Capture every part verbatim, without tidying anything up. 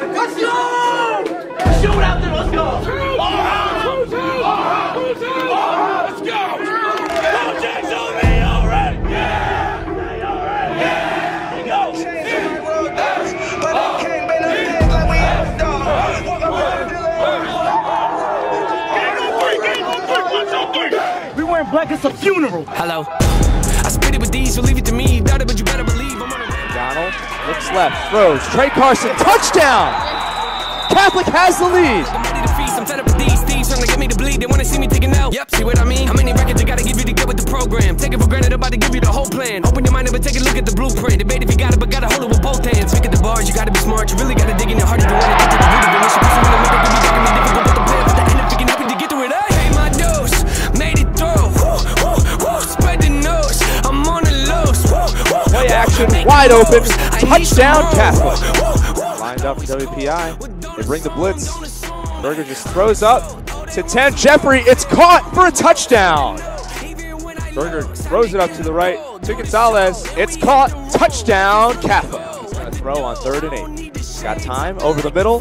gotta do. Let's go! Shoot out there, let's go! All right! All right! All right! Let's go! Projects on me, all right! Yeah! All right! Yeah! Go! The world does, but I can't make no things like we have a dog. Walk around till everyone. Game on three, game on three, one, two, three! We wearing black, it's a funeral! Hello. I spit it with these, so leave it to me. Doubt it, but you better believe I'm on it. Donald looks left, throws, Trey Carson, touchdown! Catholic has the lead! I'm ready to feast, I'm fed up with these thieves, trying to get me to bleed, they want to see me taking out. Yep, see what I mean? How many records I gotta give you to get with the program? Take it for granted, I'm about to give you the whole plan. Open your mind up and take a look at the blueprint. Debate if you got it, but gotta hold it with both hands. Pick at the bars, you gotta be smart, you really gotta dig in your heart if you wanna get to the root of it. Mission, pushing the middle, be talking me difficult, but the plan for the end of picking up and to get through it. I paid my dose, made it through, woo, woo, woo, spread the nose, I'm on the loose, woo, woo, play action, wide open, touchdown Catholic. Lined up for W P I, they bring the blitz. Berger just throws up to ten, Jeffrey, it's caught for a touchdown. Berger throws it up to the right to Gonzalez, it's caught, touchdown Catholic. He's gonna throw on third and eight. Got time, over the middle,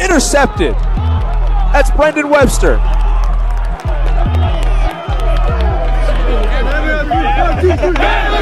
intercepted. That's Brendan Webster. Hey!